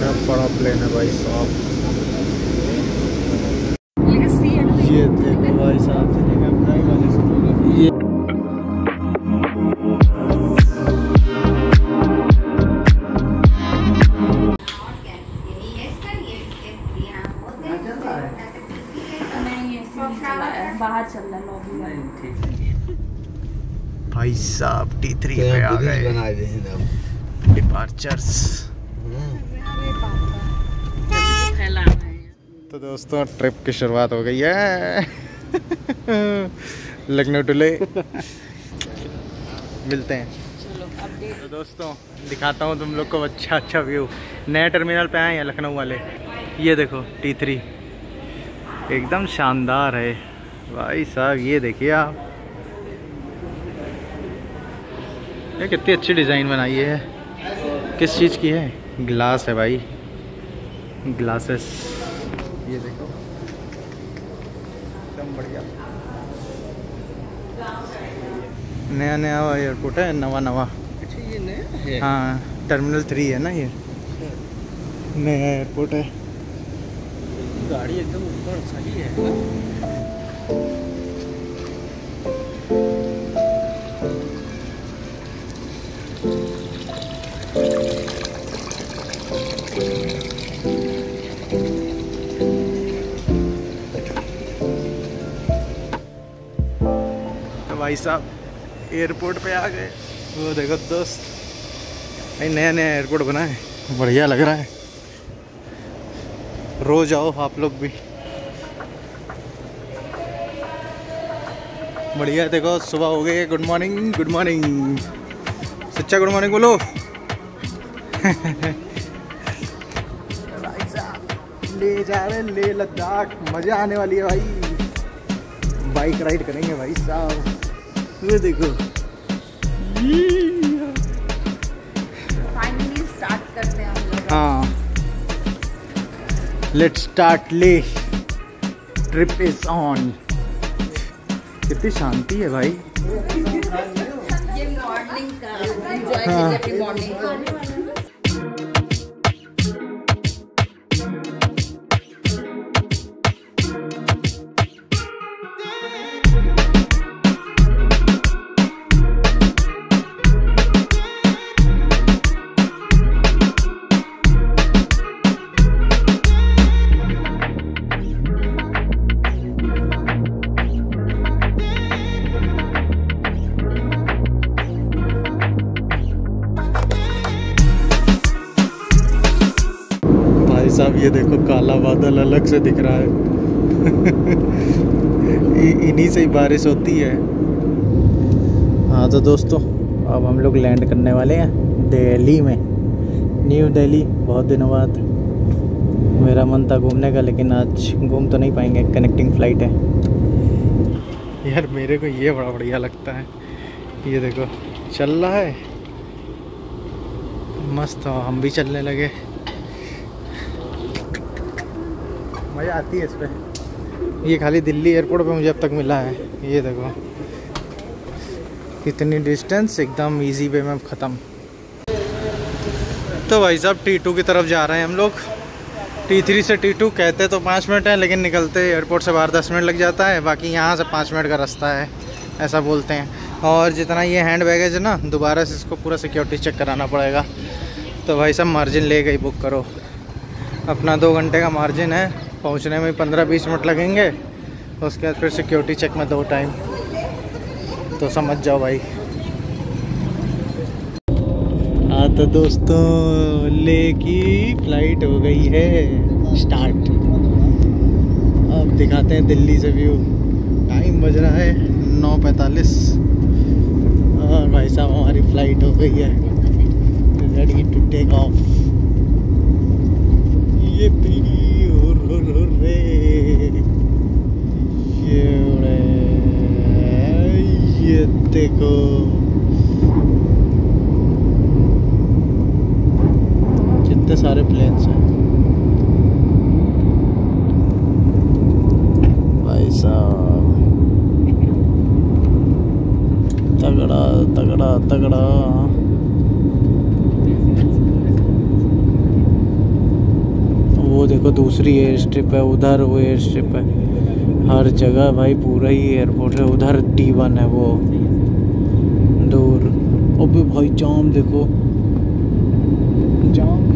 क्या बड़ा प्लेन है भाई साहब, ये देखो भाई साहब ये बाहर चलना भाई साहब T3 पे आ गए। डिपार्चर्स तो दोस्तों ट्रिप की शुरुआत हो गई है लखनऊ टू ले मिलते हैं। तो दोस्तों दिखाता हूँ तुम लोग को अच्छा अच्छा व्यू। नए टर्मिनल पे आए हैं लखनऊ वाले, ये देखो T3 एकदम शानदार है भाई साहब। ये देखिए आप, ये कितनी अच्छी डिज़ाइन बनाई है। किस चीज़ की है? ग्लास है भाई, ग्लासेस। ये देखो एकदम बढ़िया, नया नया एयरपोर्ट है, नवा नवा। अच्छा ये नया है? हाँ टर्मिनल 3 है ना, ये नया एयरपोर्ट है। गाड़ी एकदम ऊपर खड़ी है। तो भाई साहब एयरपोर्ट पे आ गए। वो देखो दोस्त भाई नया नया एयरपोर्ट बना है, बढ़िया लग रहा है। रोज आओ आप लोग भी, बढ़िया। देखो सुबह हो गई है। गुड मॉर्निंग, गुड मॉर्निंग सच्चा, गुड मॉर्निंग बोलो भाई साहब ले जा रहे ले लद्दाख, मज़ा आने वाली है भाई। बाइक राइड करेंगे भाई साहब। ये देखो फाइनली स्टार्ट करते हैं हम लोग। हाँ let's start Leh, trip is on. कितनी शांति है भाई। ये मॉर्निंग का एंजॉय कीजिए अपनी मॉर्निंग को। साहब ये देखो काला बादल अलग से दिख रहा है इन्हीं से ही बारिश होती है। हाँ तो दोस्तों अब हम लोग लैंड करने वाले हैं दिल्ली में, न्यू दिल्ली। बहुत दिनों बाद मेरा मन था घूमने का, लेकिन आज घूम तो नहीं पाएंगे, कनेक्टिंग फ़्लाइट है। यार मेरे को ये बड़ा बढ़िया लगता है, ये देखो चल रहा है मस्त, हम भी चलने लगे। मज़ा आती है इस पर। ये खाली दिल्ली एयरपोर्ट पे मुझे अब तक मिला है। ये देखो इतनी डिस्टेंस एकदम इजी वे में ख़त्म। तो भाई साहब T2 की तरफ जा रहे हैं हम लोग। T3 से T2 कहते तो 5 मिनट हैं, लेकिन निकलते एयरपोर्ट से बाहर 10 मिनट लग जाता है। बाकी यहाँ से 5 मिनट का रास्ता है ऐसा बोलते हैं। और जितना ये हैंड बैगेज है ना, दोबारा से इसको पूरा सिक्योरिटी चेक कराना पड़ेगा। तो भाई साहब मार्जिन ले गई बुक करो अपना, 2 घंटे का मार्जिन है। पहुंचने में 15-20 मिनट लगेंगे, उसके बाद फिर सिक्योरिटी चेक में 2 टाइम, तो समझ जाओ भाई। हाँ तो दोस्तों ले की फ्लाइट हो गई है स्टार्ट। अब दिखाते हैं दिल्ली से व्यू। टाइम बज रहा है 9:45 और भाई साहब हमारी फ्लाइट हो गई है, रेडी टू टेक ऑफ। ये ये देखो कितने सारे प्लेन्स हैं भाई साहब। तगड़ा तगड़ा तगड़ा देखो दूसरी एयर स्ट्रिप है, उधर वो एयर स्ट्रिप है, हर जगह भाई पूरा ही एयरपोर्ट है। उधर T1 है वो दूर। अबे भाई जाम देखो, जाम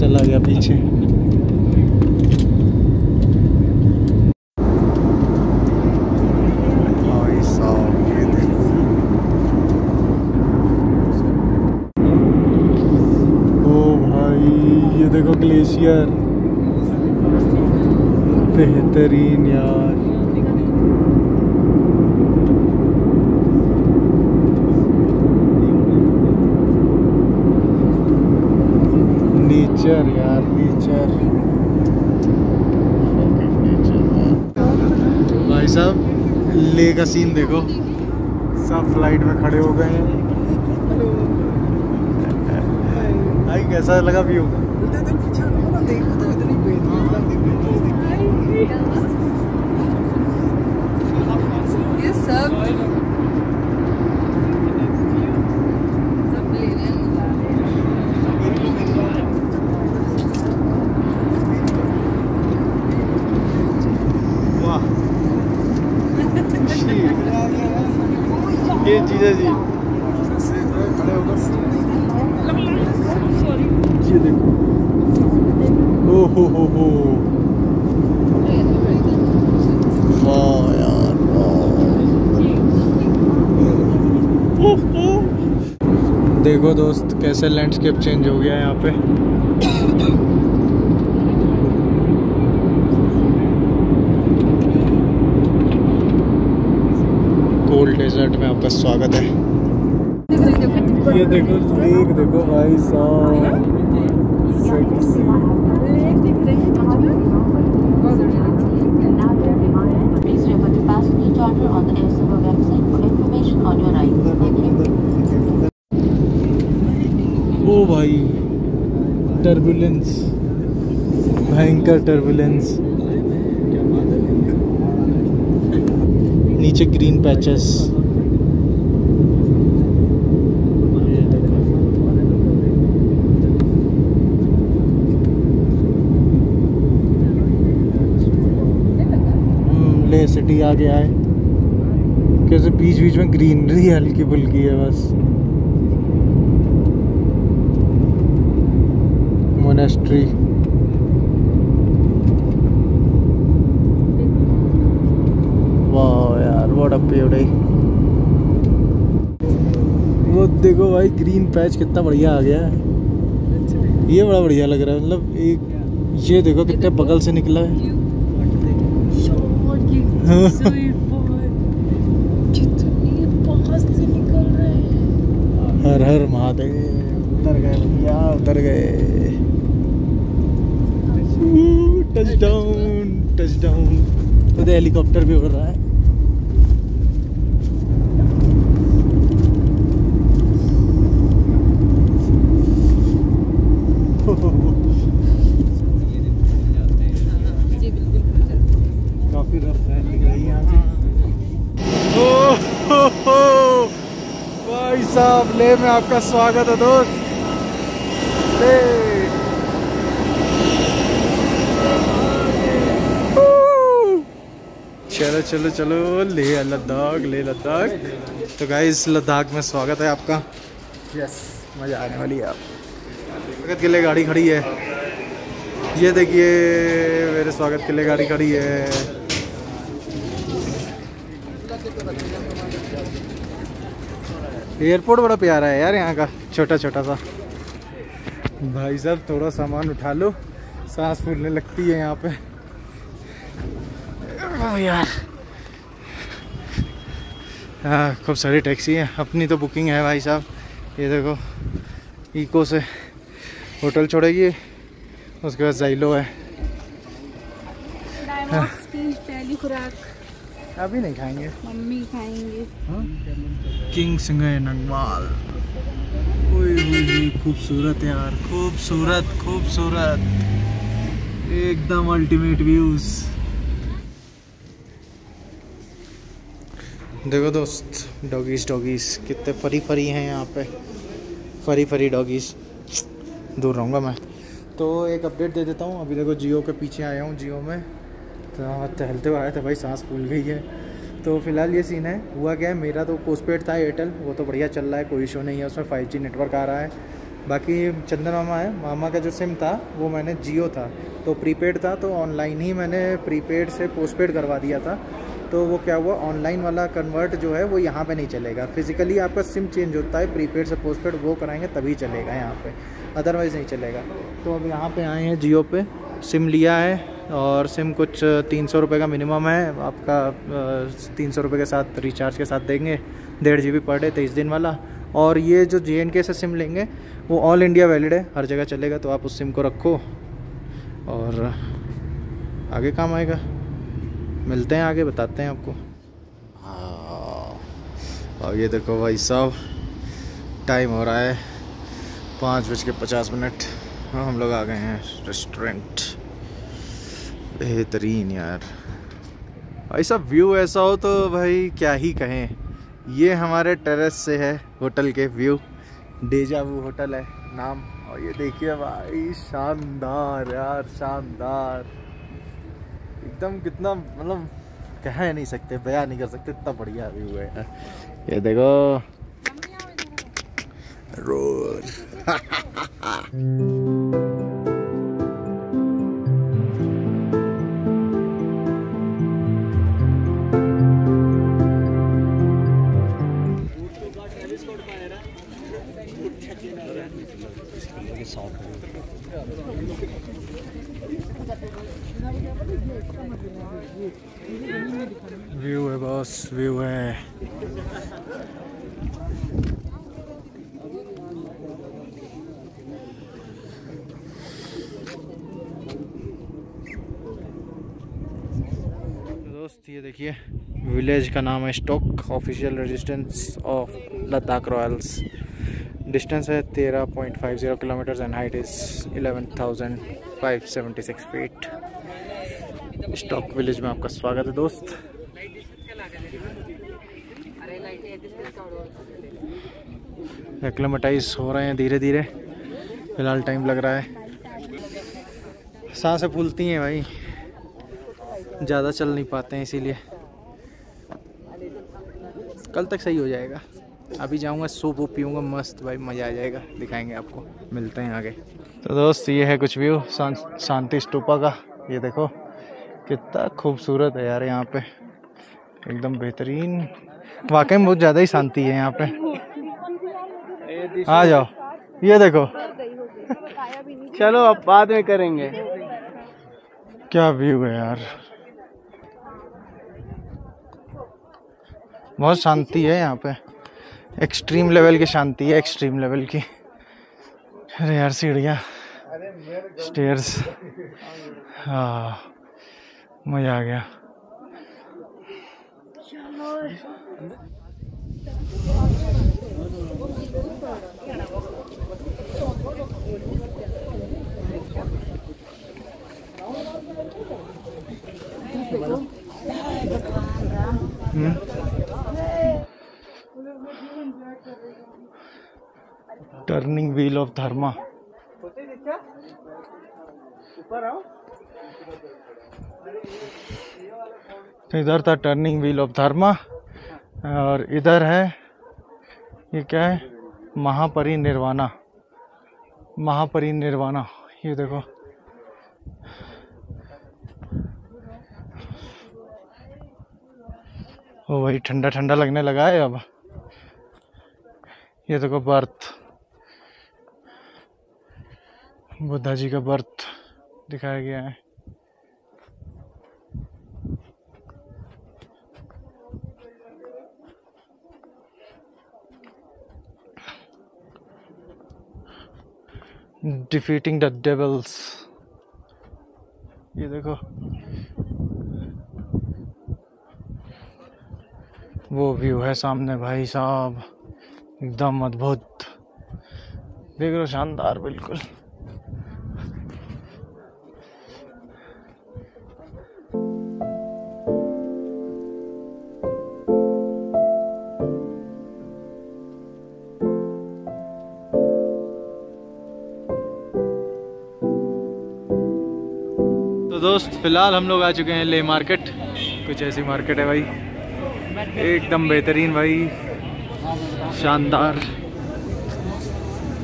चला गया पीछे। ग्लेशियर बेहतरीन यार। नेचर यार, नेचर भाई साहब। ले का सीन देखो, सब फ्लाइट में खड़े हो गए हैं भाई। कैसा लगा व्यू? देखो तो इतनी ये सब वाह। ये जीजा जी खड़े होकर ये देखो। हो हो वाह यार वाह। देखो दोस्त कैसे लैंडस्केप चेंज हो गया यहाँ पे। कोल्ड डेजर्ट में आपका स्वागत है। ये देखो लेक, देखो भाई साहब। ओ भाई टर्बुलेंस, भयंकर टर्बुलेंस। नीचे ग्रीन पैचेस। ले सिटी आ गया है। कैसे बीच बीच में ग्रीनरी हल्की फुल्की है बस। मोनेस्ट्री वाह यार, व्हाट अ ब्यूटी। वो देखो भाई ग्रीन पैच कितना बढ़िया आ गया है। ये बड़ा बढ़िया लग रहा है, मतलब एक ये देखो कितने बगल से निकला है। हर हर महादेव। उतर गए भैया, उतर गए। Touch down, touch down. तो हेलीकॉप्टर भी उड़ रहा है। काफी रफ दिख रही है यहाँ से। हो भाई साहब, ले में आपका स्वागत है दोस्त। ले चलो चलो चलो, ले लद्दाख, ले लद्दाख। तो गाइस लद्दाख में स्वागत है आपका। यस, मज़ा आने वाली है। आप के लिए गाड़ी खड़ी है, ये देखिए मेरे स्वागत के लिए गाड़ी खड़ी है। एयरपोर्ट बड़ा प्यारा है यार यहाँ का, छोटा छोटा सा। भाई साहब थोड़ा सामान उठा लो, सांस फूलने लगती है यहाँ पे। ओह यार, हाँ खूब सारी टैक्सी है। अपनी तो बुकिंग है भाई साहब। ये देखो इको से होटल छोड़ेगी, उसके बाद जाइलो है। पहली खुराक अभी नहीं खाएंगे, मम्मी खाएंगे। किंग सिंगर नगवाल, खूबसूरत यार, खूबसूरत खूबसूरत, एकदम अल्टीमेट व्यूज। देखो दोस्त डॉगीज, डॉगीज कितने फरी फरी हैं यहाँ पे। फरी फरी डॉगीज। दूर रहूँगा मैं। तो एक अपडेट दे देता हूँ। अभी देखो जियो के पीछे आया हूँ, जियो में तो टहलते हुए आया था भाई, सांस फूल गई है। तो फिलहाल ये सीन है। हुआ क्या है, मेरा तो पोस्टपेड था एयरटेल, वो तो बढ़िया चल रहा है, कोई इशू नहीं है, उसमें 5G नेटवर्क आ रहा है। बाकी चंदन मामा है, मामा का जो सिम था वो मैंने जियो था, तो प्रीपेड था, तो ऑनलाइन ही मैंने प्रीपेड से पोस्टपेड करवा दिया था। तो वो क्या हुआ, ऑनलाइन वाला कन्वर्ट जो है वो यहाँ पे नहीं चलेगा, फिजिकली आपका सिम चेंज होता है प्रीपेड से पोस्टपेड, वो कराएंगे तभी चलेगा यहाँ पे, अदरवाइज़ नहीं चलेगा। तो अब यहाँ पे आए हैं जियो पे, सिम लिया है और सिम कुछ 300 रुपये का मिनिमम है आपका, 300 रुपये के साथ रिचार्ज के साथ देंगे, 1.5 GB पर डे 23 दिन वाला। और ये जो JNK से सिम लेंगे वो ऑल इंडिया वैलिड है, हर जगह चलेगा, तो आप उस सिम को रखो और आगे काम आएगा। मिलते हैं आगे, बताते हैं आपको। हाँ, और ये देखो भाई साहब, टाइम हो रहा है 5:50। हाँ, हम लोग आ गए हैं रेस्टोरेंट। बेहतरीन यार, भाई साहब व्यू ऐसा हो तो भाई क्या ही कहें। ये हमारे टेरेस से है होटल के व्यू, डेजावू होटल है नाम। और ये देखिए भाई, शानदार यार, शानदार एकदम, कितना मतलब कह नहीं सकते, बयान नहीं कर सकते, इतना बढ़िया व्यू है यार। ये देखो रोड। व्यू है बॉस, व्यू है। दोस्त ये देखिए, विलेज का नाम है Stok, official residence of Ladakh royals. Distance है 13.50 kilometre and height is 11,576 feet. Stok village में आपका स्वागत है दोस्त। एक्लेमेटाइज हो रहे हैं धीरे धीरे, फिलहाल टाइम लग रहा है, सांसें फूलती हैं भाई, ज़्यादा चल नहीं पाते हैं, इसीलिए कल तक सही हो जाएगा। अभी जाऊंगा, सूप वूप पीऊँगा मस्त भाई, मज़ा आ जाएगा, दिखाएंगे आपको। मिलते हैं आगे। तो दोस्त ये है कुछ व्यू शांति स्तूपा का, ये देखो कितना खूबसूरत है यार, यहाँ पे एकदम बेहतरीन, वाकई में बहुत ज़्यादा ही शांति है यहाँ पे। आ जाओ, ये देखो, चलो अब बाद में करेंगे। क्या व्यू है यार, बहुत शांति है यहाँ पे, एक्सट्रीम लेवल की शांति है, एक्सट्रीम लेवल की। अरे यार सीढ़ियाँ, स्टेयर्स, हाँ मज़ा आ गया। Turning wheel of dharma. तो इधर था टर्निंग व्हील ऑफ धर्मा, और इधर है, ये क्या है, महापरिनिर्वाणा, महापरिनिर्वाणा। ये देखो ओ भाई, ठंडा ठंडा लगने लगा है अब। ये देखो बर्थ, बुद्धा जी का बर्थ दिखाया गया है। डिफीटिंग द डेविल्स, ये देखो वो व्यू है सामने भाई साहब, एकदम अद्भुत, देख लो, शानदार बिल्कुल। तो दोस्त फिलहाल हम लोग आ चुके हैं लेह मार्केट। कुछ ऐसी मार्केट है भाई, एकदम बेहतरीन भाई, शानदार।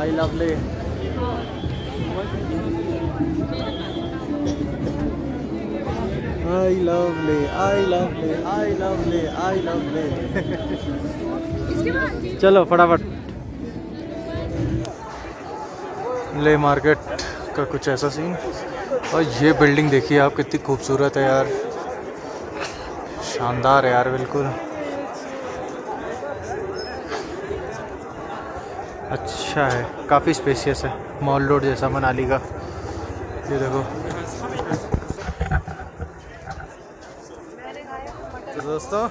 I love Leh, I love Leh, I love Leh, I love Leh, I love Leh. चलो फटाफट। लेह मार्केट का कुछ ऐसा सीन। और ये बिल्डिंग देखिए आप, कितनी खूबसूरत है यार, शानदार है यार, बिल्कुल अच्छा है, काफ़ी स्पेशियस है, मॉल रोड जैसा मनाली का। ये देखो। तो दोस्तों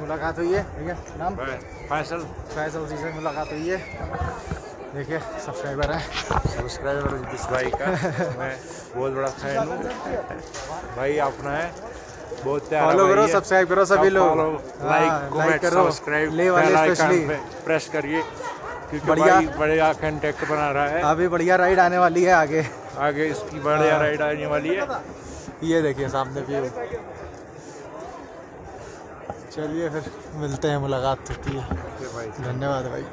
मुलाकात हुई है, भैया नाम फैसल, फैसल जी से मुलाकात हुई है, देखिए सब्सक्राइबर है, सब्सक्राइबर जिस भाई का मैं बहुत बड़ा फैन हूँ भाई अपना है, बहुत प्यारा। फॉलो करो, सब्सक्राइब करो सभी लोग, लाइक कमेंट करो, सब्सक्राइब ले वाले स्पेशली प्रेस करिए, क्योंकि बढ़िया बढ़िया कंटेंट बना रहा है। अभी बढ़िया राइड आने वाली है, आगे आगे इसकी बढ़िया राइड आने वाली है। ये देखिए सामने भी। चलिए फिर मिलते हैं, मुलाकात होती है। धन्यवाद भाई।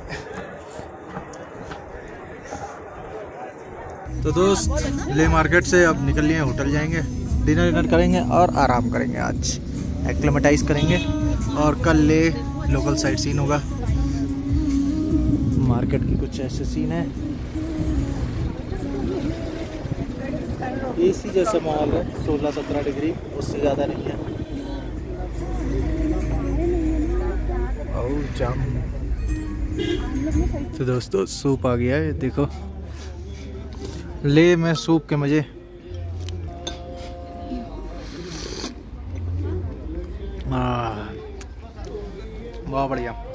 तो दोस्त लेह मार्केट से अब निकल लिए, होटल जाएंगे, डिनर विनर करेंगे और आराम करेंगे, आज एक्लेमेटाइज करेंगे और कल लेह लोकल साइट सीन होगा। मार्केट की कुछ ऐसे सीन है, एसी जैसा माहौल है, 16-17 डिग्री, उससे ज़्यादा नहीं है। और जाम। तो दोस्तों सूप आ गया है, देखो ले में सूप के मजे। वाह बढ़िया।